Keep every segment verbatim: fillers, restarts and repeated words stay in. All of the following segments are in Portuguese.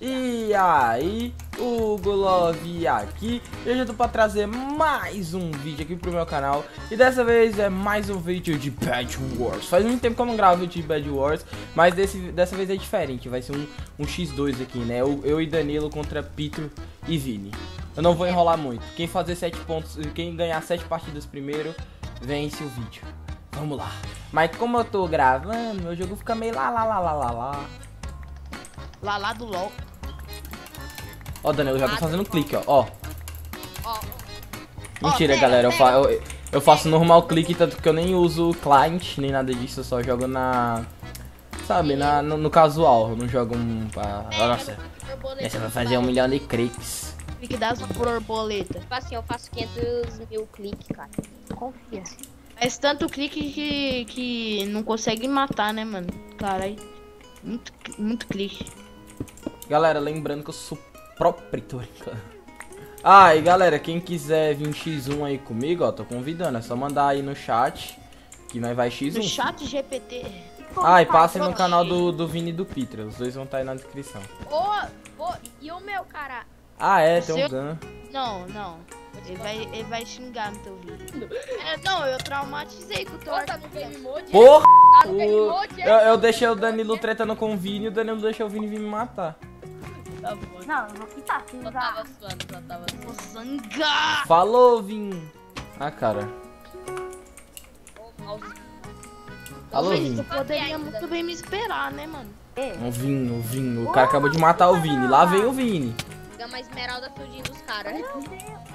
E aí, Hugo Lovi aqui. E hoje eu tô pra trazer mais um vídeo aqui pro meu canal. E dessa vez é mais um vídeo de Bed Wars. Faz muito tempo que eu não gravo vídeo de Bed Wars, mas desse, dessa vez é diferente. Vai ser um, um xis dois aqui, né? Eu, eu e Danilo contra Pietro e Vini. Eu não vou enrolar muito. Quem fazer sete pontos, quem ganhar sete partidas primeiro, vence o vídeo. Vamos lá. Mas como eu tô gravando, meu jogo fica meio lá, lá, lá, lá, lá, lá. Lá, lá do LOL. Ó, Danilo, eu já tô fazendo um clique, ó. Ó. ó. Mentira, ó, pera, galera. Pera. Eu, fa eu, eu faço normal clique, tanto que eu nem uso client, nem nada disso. Eu só jogo na... Sabe, na, no, no casual. Eu não jogo um... Pra... É, nossa, essa vai fazer um milhão de cliques. Clique das borboletas. Assim, eu faço quinhentos mil cliques, cara. Confia. Mas tanto clique que, que não consegue matar, né, mano? Caralho. Muito, muito clique. Galera, lembrando que eu sou proprietor. Ah, e galera, quem quiser vir xis um aí comigo, ó, tô convidando. É só mandar aí no chat que nós vai xis um. No Chat G P T. Ah, e passem no canal do, do Vini e do Pietro. Os dois vão estar aí na descrição. Ô, ô, e o meu, cara? Ah, é, tem um gun. Não, não. Ele vai, ele vai xingar no teu vídeo. É, não, eu traumatizei com o teu tá no game mode. Porra! Tá no game mode, eu, eu deixei o Danilo tretando com o Vini e o Danilo deixou o Vini vir me matar. Tá bom. Não, eu vou quitar. Só tava suando, só tava suando. Vou sangar! Falou, Vini! Ah, cara. Alô, Vini. Você poderia muito bem me esperar, né, mano? O Vinho, o Vinho. O cara acabou de matar o Vini. Lá vem o Vini. Gama esmeralda fugindo dos caras. Meu Deus.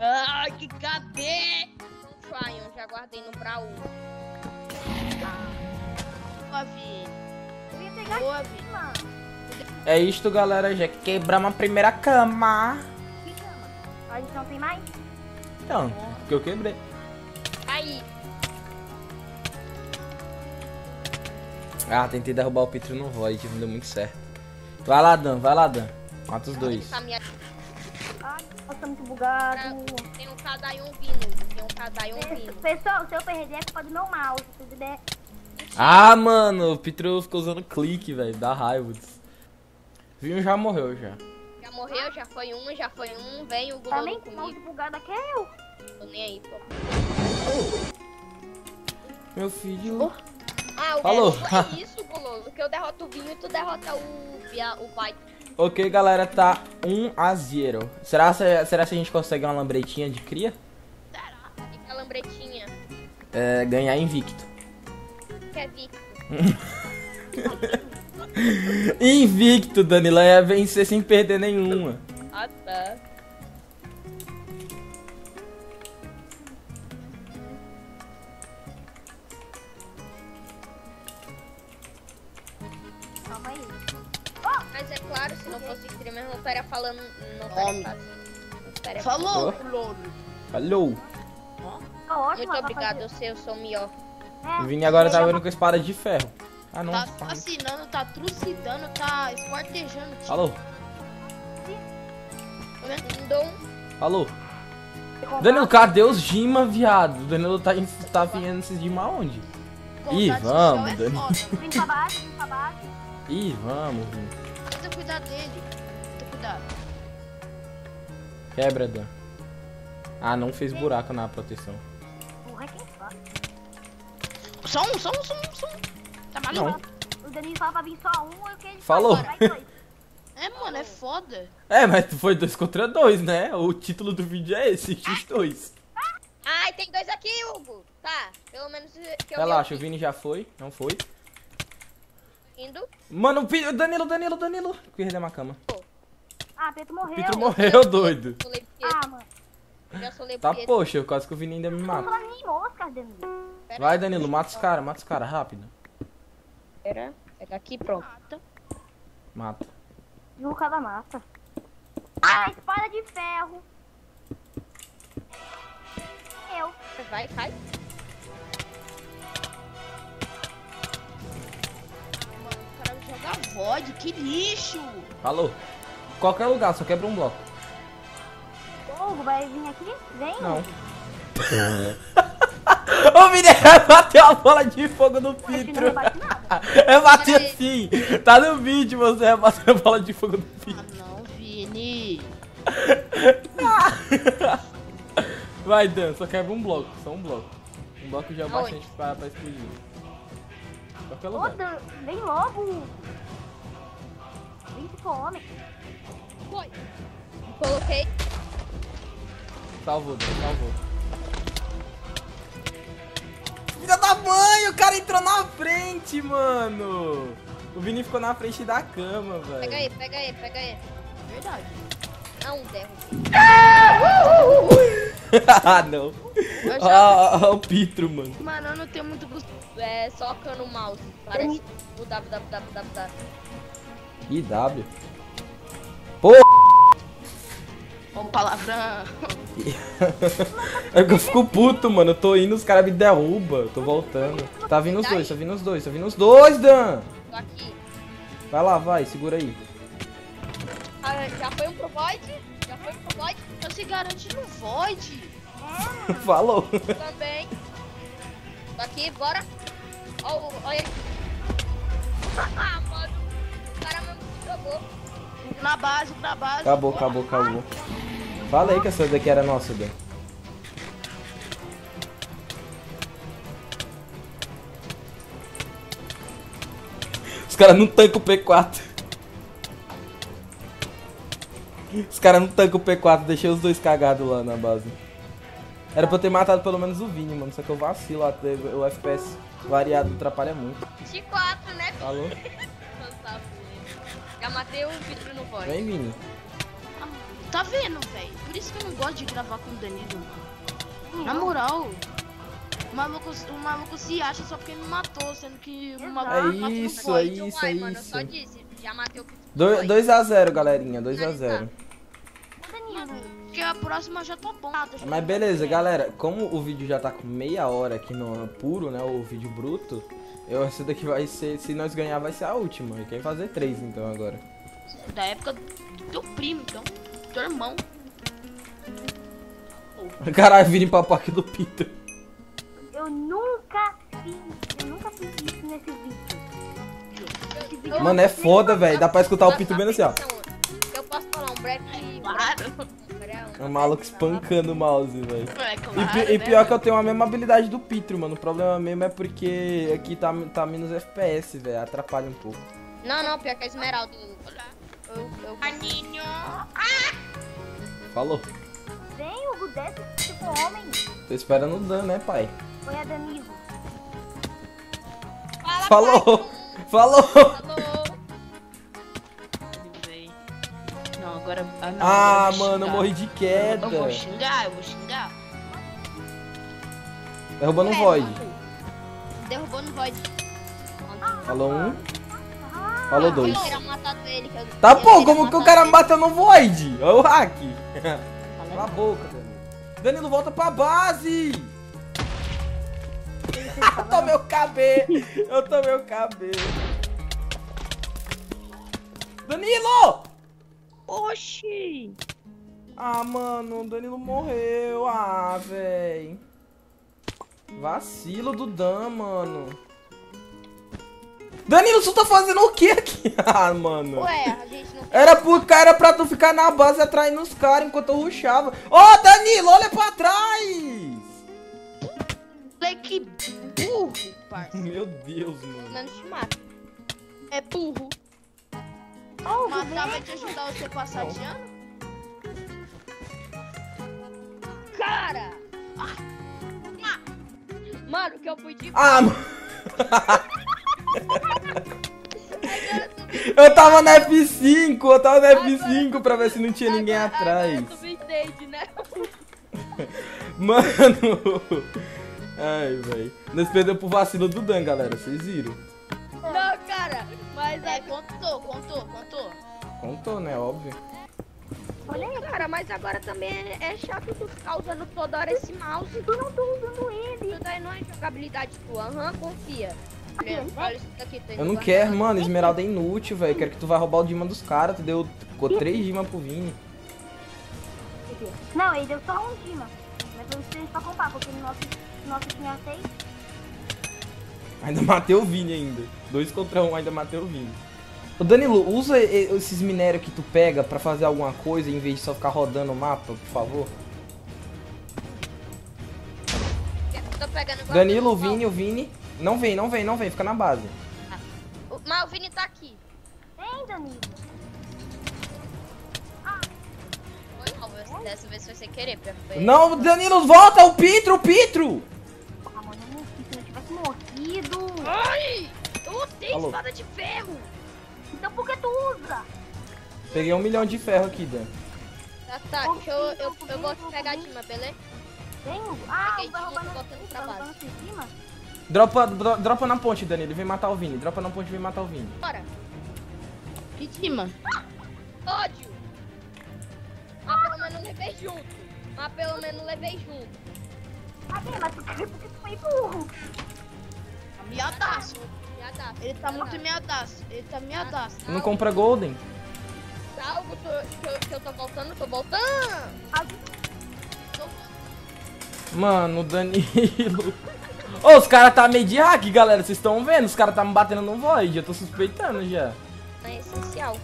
Ah, que cadê? Um Triumph, já guardei no baú. Ah. Boa, Vini. É isto, galera. Já quebramos a primeira cama. Que cama? A gente não tem mais? Então, porque eu quebrei. Aí. Ah, tentei derrubar o Pietro no void, não deu muito certo. Vai lá, Dan, vai lá, Dan. Mata os dois. Nossa, muito bugado. Tem um cada e um Vino. Tem um cada e um Vino. Pessoal, se eu perder é culpa do meu mouse. Ah, mano, o Pietro ficou usando clique, velho. Dá raiva. Vinho já morreu, já. Já morreu, já foi um, já foi um. Vem o Gulão comigo. Também, mouse bugado aqui é eu. Tô nem aí, pô. Meu filho. Ah, o Falou. É isso, Gulão. Que eu derroto o Vinho e tu derrota o Vai. Ok, galera, tá um a zero. Será se, será se a gente consegue uma lambretinha de cria? Será? O que é lambretinha? É, ganhar invicto. O que é victo? Invicto, Danilo, é vencer sem perder nenhuma. Ah, tá. Calma aí. Mas é claro, se não fosse streamer, não estaria falando. Não estaria fazendo. Falou! Falou! Falou. Oh, muito obrigado, eu sei, eu sou o melhor. O Vini agora tá vendo com espada de ferro. Ah, não. Tá fascinando, tá trucidando, tá esquartejando. Falou! Falou! Danilo, cadê os Gima, viado? O Danilo tá, tá vindo esses Gima aonde? Ih, vamos, Danilo. Vem pra baixo, vem pra baixo. Ih, vamos, Vini. Tenta cuidar dele. Tenta cuidar. Quebra, Dan. Ah, não fez buraco na proteção. Porra, quem faz? Só um, só um, só um, só um. Tá maluco? O Danilo falou pra vir só um, eu queria. Falou. É, mano, é foda. É, mas foi dois contra dois, né? O título do vídeo é esse, xis dois. Ai, tem dois aqui, Hugo. Tá, pelo menos que eu... Relaxa, o Vini já foi, não foi. Indo. Mano, o Danilo, Danilo, Danilo. Perdeu uma cama. Ah, Pietro morreu. Pietro morreu, doido. Ah, mano. Já solei o Pietro. Tá, poxa, eu quase que o Vini ainda me mata. Vai, Danilo, mata os caras, mata os caras, rápido. Pera, pega aqui, pronto. Mata. No cada mata. Ah, espada de ferro. Eu. Vai, cai. Pode, que lixo! Falou. Qualquer lugar, só quebra um bloco. Fogo, vai vir aqui? Vem! Não. O Vini bateu a bola de fogo no Pietro. É bater sim. Tá no vídeo você é bater a bola de fogo no Pietro. Ah não, Vini. Vai, Dan, só quebra um bloco, só um bloco. Um bloco já é bastante pra, pra explodir. Qualquer lugar. Ô, Dan, vem logo. Vem se for homem. Foi. Coloquei. Salvou, Dan, salvou. Filha da mãe, o cara entrou na frente, mano. O Vini ficou na frente da cama, velho. Pega aí, pega aí, pega aí. Verdade. Não, derro. Ah, uh, uh, uh, uh. Ah, não. Olha já... ah, o Pietro, mano. Mano, eu não tenho muito gosto. É só cano mouse. Parece o W, W, W, W, W. Ih, W. Pô! Ô, palavrão. É que eu fico puto, mano. Eu tô indo, os caras me derrubam. Eu tô voltando. Tá vindo os dois, tá vindo os dois, tá vindo os dois, Dan. Tô aqui. Vai lá, vai, segura aí. Ah, já foi um pro void? Já foi pro void? Então se garante no void. Ah, falou. Também. Tô aqui, bora. Olha oh, ele. Oh, ah, mano. O cara mesmo se jogou. Na base, na base. Acabou, bora. acabou, acabou. Fala aí que essa daqui era nossa, Dan. Os caras não tancam o P quatro. Os caras não tancam o P quatro, deixei os dois cagados lá na base. Era pra eu ter matado pelo menos o Vini, mano, só que eu vacilo, o F P S variado atrapalha muito. X quatro, né? Alô? Já matei o vidro no voz. Vem, Vini. Tá vendo, velho? Por isso que eu não gosto de gravar com o Danilo. Hum. Na moral, o maluco, o maluco se acha só porque ele me matou, sendo que o maluco é isso, é isso, então, é mano, isso. Eu só disse, já matei o dois a zero, galerinha, dois a zero. Porque a próxima já tá bom. Mas beleza, galera, como o vídeo já tá com meia hora aqui no puro, né, o vídeo bruto, eu, essa daqui vai ser, se nós ganhar, vai ser a última. E quem fazer três, então, agora. Da época do teu primo, então, do teu irmão. Caralho, virem pra parque do Pietro. Eu nunca fiz, eu nunca fiz isso nesse vídeo. Mano, é foda, velho. Dá pra escutar o Pietro bem assim, ó. Eu posso falar um breve de... Claro. É um maluco espancando o mouse, velho. É claro, e, e pior né, que eu tenho a mesma habilidade do Pietro, mano. O problema mesmo é porque aqui tá, tá menos F P S, velho. Atrapalha um pouco. Não, não. Pior que a Esmeralda. Aninho. Falou. Vem, Hugo, desce, tipo homem. Tô esperando o Dan, né, pai? Oi, é Danilo. Falou. Falou. Falou! Falou! Não, agora. Ah, não, ah eu mano, eu morri de queda! Eu vou xingar, eu vou xingar! Derrubando o void! Derrubando o void! Falou um! Falou dois! Tá bom, como que o cara bateu no void? Olha o hack! Cala a boca, Danilo! Danilo, volta pra base! Eu tomei o cabelo! Eu tomei o cabelo! Danilo! Oxi! Ah, mano, o Danilo morreu! Ah, véi! Vacilo do Dan, mano! Danilo, tu tá fazendo o que aqui? Ah, mano! Ué, a gente não... Era pro cara pra tu ficar na base atraindo os caras enquanto eu rushava! Ô, oh, Danilo, olha pra trás! Que burro, parceiro. Meu Deus, mano. Não te mata. É burro. Oh, matar vai te ajudar você passar de ano? Cara! Ah. Mano, que eu fui de... Ah, mano. Eu tava na F cinco. Eu tava na F cinco agora, pra ver se não tinha agora, ninguém atrás. Agora, tu me entende, né? Mano... Ai, velho. Nós perdemos pro vacilo do Dan, galera. Vocês viram? Não, cara. Mas aí, contou, contou, contou. Contou, né? Óbvio. Olha aí, cara. Mas agora também é chato tu ficar usando toda hora esse mouse. Tu não tô usando ele. Isso daí não é jogabilidade tua. Aham, confia. Olha isso daqui. Eu não quero, mano. Esmeralda é inútil, velho. Quero que tu vá roubar o Dima dos caras. Tu deu três Dima pro Vini. Não, ele deu só um Dima. Mas eu não preciso pra comprar, porque no nosso, nosso tinha seis. Ainda matei o Vini ainda. Dois contra um, ainda matei o Vini. Ô Danilo, usa esses minérios que tu pega pra fazer alguma coisa em vez de só ficar rodando o mapa, por favor. Tô pegando Danilo, o Vini, o Vini. Não vem, não vem, não vem, fica na base. Ah. O, mas o Vini tá aqui. Vem, Danilo. Ah. Foi mal, você, dessa vez foi sem querer, pra ver. Não, Danilo, volta, o Pietro, o Pietro! Ah, mano, eu não sei se eu tivesse morrido. Ai! Eu odeio espada de ferro! Então por que tu usa? Peguei um milhão de ferro aqui, Dan. Tá, tá, eu, eu, eu, eu vou te pegar de cima, beleza? Vem, Hugo? Ah, eu vou roubar na cima. Dropa, dro, dropa na ponte, Danilo, vem matar o Vini. Dropa na ponte, vem matar o Vini. Bora. De cima. Ah, ódio. Mas ah, pelo menos levei junto. Mas pelo menos levei junto. Ah, bem, mas tu foi burro. Miadaço. Ele tá muito miadaço. Ele tá miadaço. Não compra golden. Salvo que eu tô voltando, tô voltando. Mano, Danilo. Ô, os caras tá meio de hack, galera. Vocês estão vendo? Os caras tá me batendo no void. Eu tô suspeitando já. É essencial.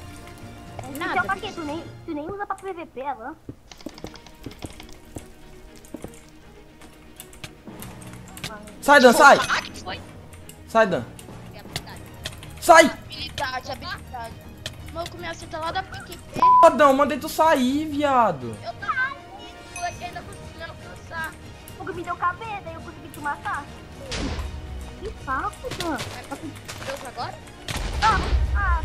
É nada. Então, pra quê? Tu nem, tu nem usa pra P V P, ela. Sai, Dan, sai! Sai, Dan. Sai! Habilidade, habilidade. Mano, eu me acerta lá da P Q P. Fodão, mandei tu sair, viado. Eu tô aqui, moleque, ainda consegui alcançar. O Hugo me deu cabeça, daí eu consegui te matar. Que saco, Dan. Deu pra agora? Ah, ah.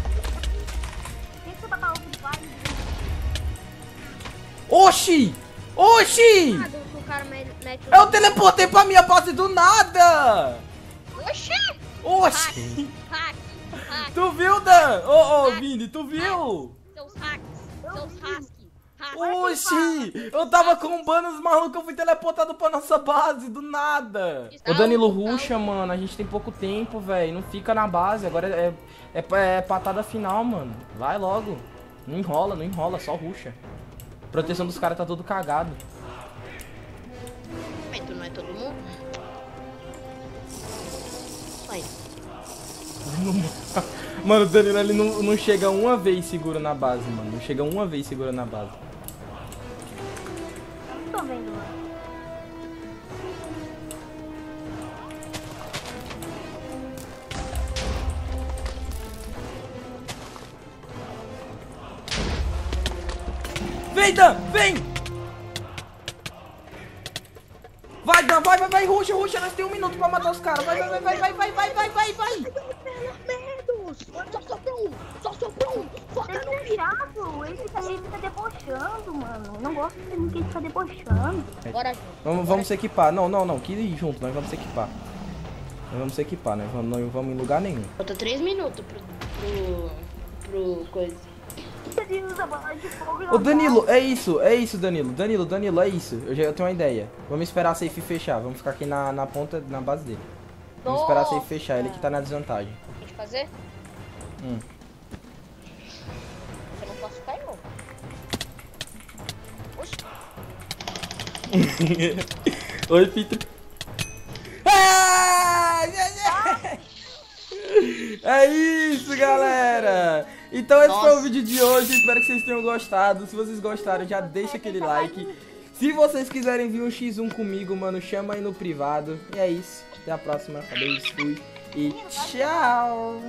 Deixa eu babar o Hugo vai. Oxi! Oxi! Eu teleportei pra minha base do nada! Oxi! Oxi! Hack, hack, hack. Tu viu, Dan? Ô, oh, oh, Vini, tu viu? Seus hacks, seus hacks. Oxi! Eu tava combando os malucos, eu fui teleportado pra nossa base, do nada! O Danilo ruxa, mano, a gente tem pouco tempo, velho. Não fica na base, agora é, é, é patada final, mano. Vai logo. Não enrola, não enrola, só ruxa. A proteção dos caras tá todo cagado. Mas tu não é todo mundo? Vai. Mano, o Danilo ele não, não chega uma vez seguro na base, mano. Não chega uma vez segura na base. Não tô vendo, mano. Vem, Dan! Vem! Vai, Dan! Vai, vai, vai! Ruxa, ruxa! Nós temos um minuto pra matar os caras! Vai, vai, vai, vai, vai, vai, vai, vai, vai! Só sobrou um! Só sobrou um! Foca no pirado! Ele tá debochando, mano! Eu não gosto de ninguém ficar debochando! Bora, vamos, vamos se equipar! Não, não, não! Que junto! Nós vamos se equipar! Nós vamos se equipar! Nós vamos, não vamos em lugar nenhum! Falta três minutos pro... pro... pro... coisa... Ô Danilo, é isso, é isso Danilo, Danilo, Danilo, é isso, eu, já, eu tenho uma ideia. Vamos esperar a safe fechar, vamos ficar aqui na, na ponta, na base dele. Vamos esperar a safe fechar, ele que tá na desvantagem. Pode fazer? Hum. Eu não posso cair não. Oi, Pietro. Ah! É isso, galera. Então esse Nossa. foi o vídeo de hoje, espero que vocês tenham gostado. Se vocês gostaram, já deixa aquele like. Se vocês quiserem vir um xis um comigo, mano, chama aí no privado. E é isso, até a próxima, adeus, fui e tchau.